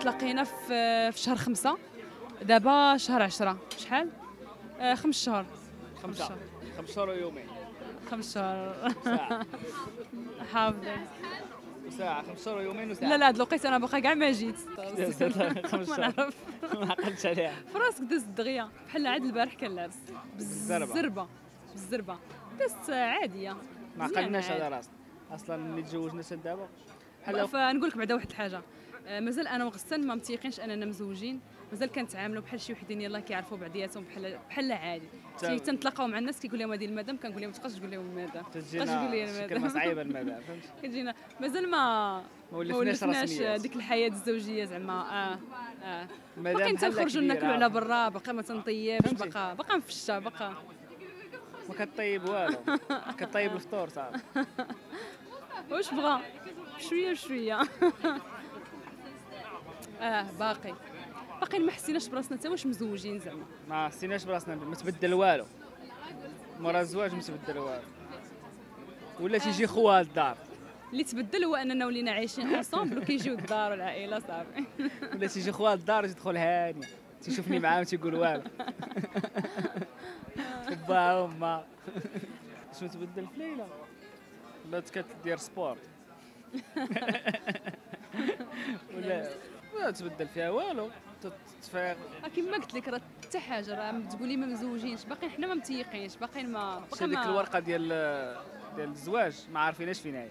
تلاقينا في شهر 5، دابا شهر 10. شحال؟ 5 شهور. 5 شهور ويومين. 5 شهور حافظة ساعة. 5 شهور ويومين وساعة. لا هاد الوقيت انا باقا كاع ما جيت. 5 شهور ما عقلتش عليها. فراسك دازت دغيا بحال عاد البارح كان لابس بالزربة دازت عادية، ما عقلناش على راسنا اصلا ملي تزوجنا حتى دابا. فنقول لك بعدا واحد الحاجة، مازال انا وغسان ما متيقينش اننا مزوجين، مازال كنتعاملوا بحال شي وحدين يلاه كيعرفوا بعضياتهم بحال عادي. تنتلاقاو مع الناس كيقول لهم هذه المدام، كنقول لهم ما تبقاش تقول لهم المدام، تجينا كلمه صعيبه المدام، فهمتي؟ كتجينا مازال ما ولفناش راسنا ديك الحياه الزوجيه زعما. باقي تنخرجوا ناكلوا على برا، باقي ما تنطيبش، باقي مفشه، باقي ما كطيب والو، كطيب الفطور صافي. واش بغا شويه بشويه. باقي ما حسيناش براسنا حتى واش مزوجين زعما، ما حسيناش براسنا، ما تبدل والو، مورا الزواج ما تبدل والو، ولا تيجي خوها للدار. اللي تبدل هو اننا ولينا عايشين اونصومبل وكيجيو للدار والعائله صافي. ولا تيجي خوها للدار تيدخل هاني، تيشوفني معاهم تيقول والو. با وما شنو تبدل في ليله؟ ولات كتدير سبور. ولا ما تبدل فيها والو، تتفاق كما قلت لك. راه حتى حاجه، راه تقولي ما مزوجينش، باقي حنا ما متيقينش، باقي ما ديك الورقه ديال الزواج ما عارفيناش فين هي،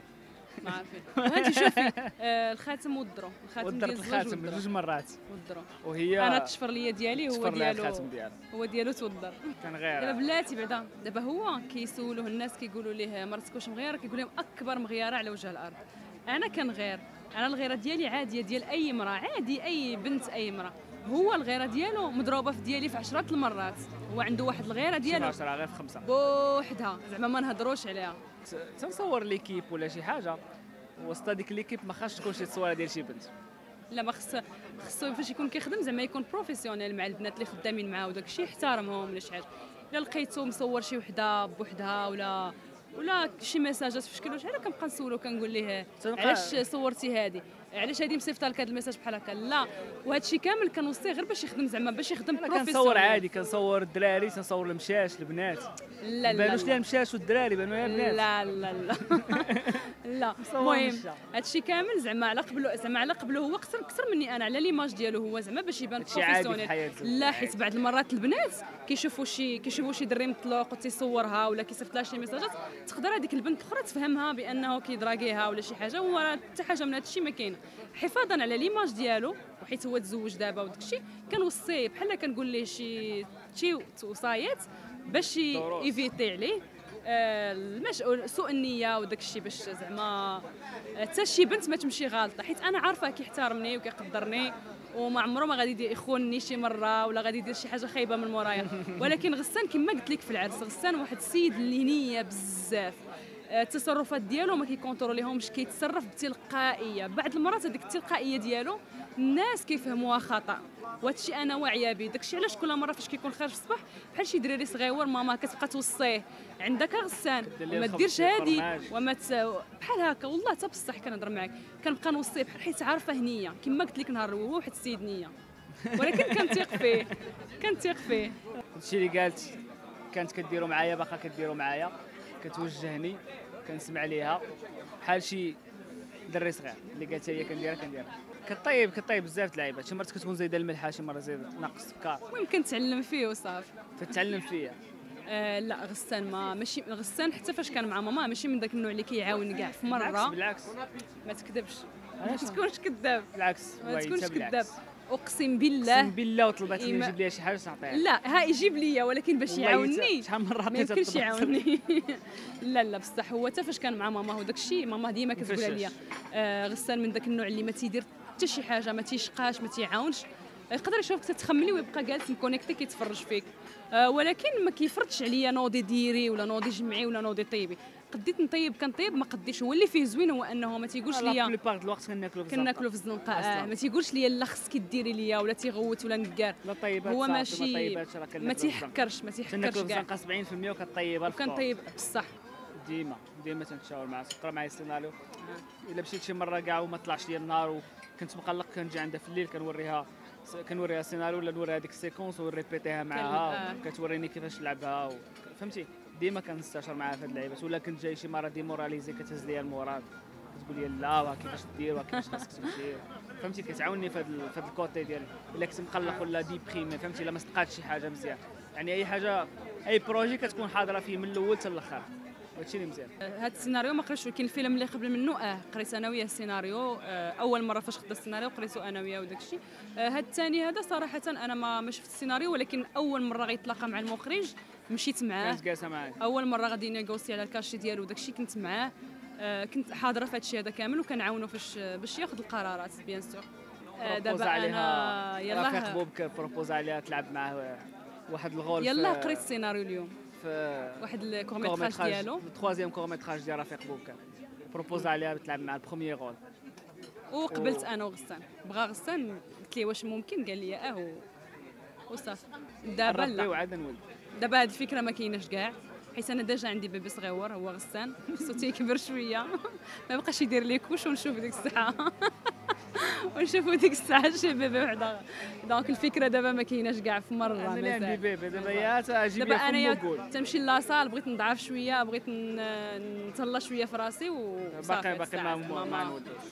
ما عارفين. وانت شوفي الخاتم والدرو، الخاتم ديال الزواج، الخاتم جوج مرات والدرو، وهي انا التشفر ليا ديالي هو ديالو، الخاتم ديالها هو ديالو تودر. كان غير دابا بلاتي بعدا، دابا هو كيسولوه الناس كيقولوا ليه مرتك واش مغيره، كيقول لهم اكبر مغيره على وجه الارض. انا كنغير، انا الغيره ديالي عاديه، ديال اي امراه عادي، اي بنت، اي امراه. هو الغيره ديالو مضروبه في ديالي في 10 المرات، هو عنده واحد الغيره ديالو 10 غير في 5 بوحدها زعما، ما نهضروش عليها. تنصور ليكيب ولا شي حاجه وسط هذيك ليكيب، ما خاصش تكون شي تصويره ديال شي بنت، لا ما خصو فاش يكون كيخدم زعما يكون بروفيسيونيل مع البنات اللي خدامين معاه وداك الشيء، يحترمهم ولا شي حاجه. الا لقيتو مصور شي وحده بوحدها ولا شي ميساجات في شكل شحال، كنبقى نسولو كنقول ليه علاش صورتي هذه، علاش هذه مصيفطه لك هذا الميساج بحال هكا. لا، وهذا الشيء كامل كنوصيه غير باش يخدم زعما، باش يخدم بروفيسيونيل. كنصور عادي، كنصور الدراري، كنصور المشاش، البنات لا بانوش ليها المشاش والدراري، بانوا ليها البنات لا لا لا لا. المهم هذا الشيء كامل زعما على قبله هو اكثر مني انا، على ليماج ديالو هو زعما باش يبان بروفيسيونيل. لا، حيت بعض المرات البنات كيشوفوا شي دري مطلوق وتيصورها ولا كيصيفط لها شي ميساجات، تقدر هذيك البنت الاخرى تفهمها بانه كيدراغيها ولا شي حاجه، وهو حتى حاجه من هذا الشيء ما كاين. حفاظا على ليماج ديالو، وحيت هو تزوج دابا وداك الشيء، كنوصيه بحال كنقول ليه شي وصايات باش يفيتي عليه المسؤول سوء النيه وداك الشيء، باش زعما حتى شي بنت ما تمشي غالطه. حيت انا عارفه كيحترمني وكيقدرني، وما عمره ما غادي يدير يخونني شي مره ولا غادي يدير شي حاجه خايبه من مورايا. ولكن غسان كما قلت لك في العرس، غسان واحد السيد اللي نيه بزاف، التصرفات ديالو ما كيكونتروليهمش، كيتصرف بتلقائيه. بعض المرات هذيك التلقائيه ديالو الناس كيفهموها خطا، وهادشي انا واعيه به. داكشي علاش كل مره فاش كيكون خارج الصباح بحال شي دراري صغيور، ماما كتبقى توصيه عندك غسان وما ديرش هادي وما بحال هكا. والله حتى بصح كنهضر معاك كنبقى نوصيه بحال، حيت عارفه هنيه كما قلت لك نهار هو واحد السيد نيه، ولكن كنتيق فيه. هادشي اللي قالت كانت كديروا معايا، باقا كديروا معايا، كتوجهني، كنسمع ليها بحال شي دري صغير اللي قالت لي كنديرها. كطيب بزاف د اللعيبات، شي مرات كتكون زايده الملحه، شي مرات زايده ناقص السكر، المهم كنتعلم فيه وصافي. فتعلم فيا. لا، غسان ماشي غسان حتى فاش كان مع ماما ماشي من داك النوع اللي كيعاون كاع في مره. بالعكس ما تكذبش، ما تكونش كذاب، بالعكس ما تكونش كذاب، اقسم بالله وطلبات لي نجيب ليها شي حاجه تعطيها، لا ها يجيب ليا، ولكن باش يعاونني شحال من مره باش يعاونني. لا بصح هو حتى فاش كان مع ماما وداك الشيء، ماما ديما كتقولها ليا غسان من داك النوع اللي ما تيدير حتى شي حاجه، ما تيشقاش، ما تيعاونش، يقدر يشوفك تتخملي ويبقى جالس مكونيكتي كيتفرج فيك، ولكن ما كيفرضش عليا نوضي ديري ولا نوضي جمعي ولا نوضي طيبي. قديت نطيب كنطيب، ما قديش. هو اللي فيه زوين هو انه ما تيقولش ليا لا بار الوقت كناكلو في الزنقه، ما تيقولش ليا لا خصك ديري ليا ولا تيغوت ولا نكار، هو ماشي ما تيحكرش كاع، كناكلو في الزنقه 70% وكطيبها الفطور. كنطيب بصح ديما تنتشاور معها، تقرا معايا السيناريو. الا مشيت شي مره كاع وما طلعش ليا النهار وكنت مقلق كنجي عندها في الليل كنوريها السيناريو ولا نوريها هذيك السيكونس ونريبيتيها معاها كتوريني كيفاش نلعبها فهمتي. ديما كنستشار معاها في هاد اللعيبات، ولا كنت جاي شي مره ديموراليزي كتهز ليا المورال كتقول لي لا راه كيفاش دير راه كيفاش خاصك تمشي فهمتي. كتعاوني في هاد الكوتي ديالي الا كنت مقلق ولا ديبريمي فهمتي، الا ما صدقاتش شي حاجه مزيان يعني اي حاجه اي بروجي كتكون حاضره فيه من الاول حتى الاخر، هادشي اللي مزيان. هاد السيناريو ما قريتش، ولكن الفيلم اللي قبل منه قريت انا وياه السيناريو. اول مره فاش خديت السيناريو قريته انا وياه وداك الشيء. هاد الثاني هذا صراحه انا ما شفت السيناريو، ولكن اول مره غيتلاقى مع المخرج مشيت معاه، اول مره غادي نيغوسي على الكاشي ديالو وداك الشيء كنت معاه، كنت حاضره في هادشي هذا كامل وكنعاونو باش ياخذ القرارات بيان سور. دابا انا يلاه رفيق بوبك بروبوز عليها تلعب معاه واحد الغول. يلاه قريت السيناريو اليوم في واحد الكورميتراج ديالو، الثرويزيام كورميتراج ديال رفيق بوبك بروبوز عليها تلعب مع البروميير غول وقبلت انا وغسان. بغا غسان قلت ليه واش ممكن، قال لي وصافي. دابا لا، دابا هاد الفكره ما كايناش كاع، حيت انا ديجا عندي بيبي صغيور هو غسان خصو تيكبر شويه ما بقاش يدير لي كوش ونشوف ديك الساعه ونشوفوا ديك الساعه شي بيبي وحده. دونك الفكره دابا ما كايناش كاع في مره مزال. انا عندي بيبي دابا يا تاجي بيا فالموكول، تنمشي لاصال بغيت نضعف شويه، بغيت نتهلا شويه في راسي وصافي. باقي ما نودوش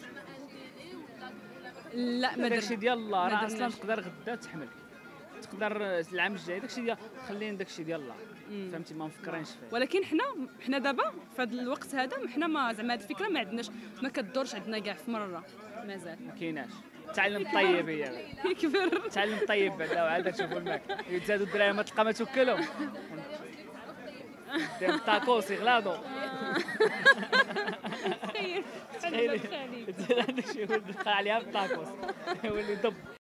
لا ما داكشي ديال الله راه اصلا نقدر غدا تحمل، تقدر العام الجاي داكشي ديال خلينا داكشي ديال الله فهمتي، ما مفكرينش فيه. ولكن حنا دابا في هذا الوقت هذا حنا ما زعما هذه الفكره ما عندناش، ما كدورش عندنا كاع في مره مازال ما كايناش. تعلم الطيب هي كبر تعلم الطيب بعدا وعاد تشوفوا الماكل يتزادوا الدراري ما تلقى ما توكلهم ديال تاكوس يغلاضوا. تخيل عندك شي ولد دخل عليها بالطاكوس يولي دب